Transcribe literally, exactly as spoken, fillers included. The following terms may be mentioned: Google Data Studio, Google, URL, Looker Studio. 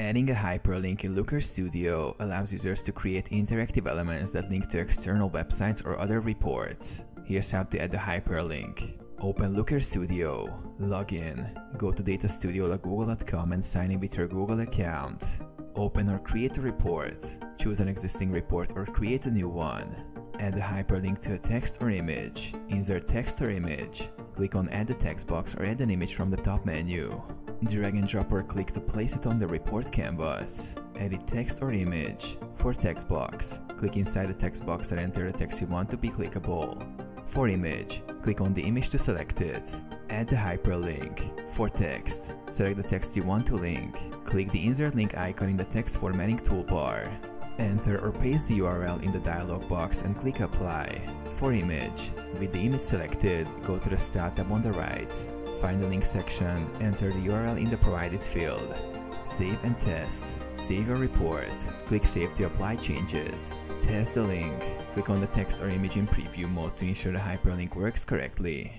Adding a hyperlink in Looker Studio allows users to create interactive elements that link to external websites or other reports. Here's how to add a hyperlink. Open Looker Studio, log in, go to data studio dot google dot com and sign in with your Google account. Open or create a report, choose an existing report or create a new one. Add a hyperlink to a text or image, insert text or image, click on Add a text box or add an image from the top menu. Drag and drop or click to place it on the report canvas. Edit text or image, for text box, click inside the text box and enter the text you want to be clickable. For image, click on the image to select it. Add the hyperlink. For text, select the text you want to link. Click the insert link icon in the text formatting toolbar. Enter or paste the U R L in the dialog box and click apply. For image, with the image selected, go to the Style tab on the right. Find the link section, enter the U R L in the provided field. Save and test. Save your report. Click Save to apply changes. Test the link. Click on the text or image in preview mode to ensure the hyperlink works correctly.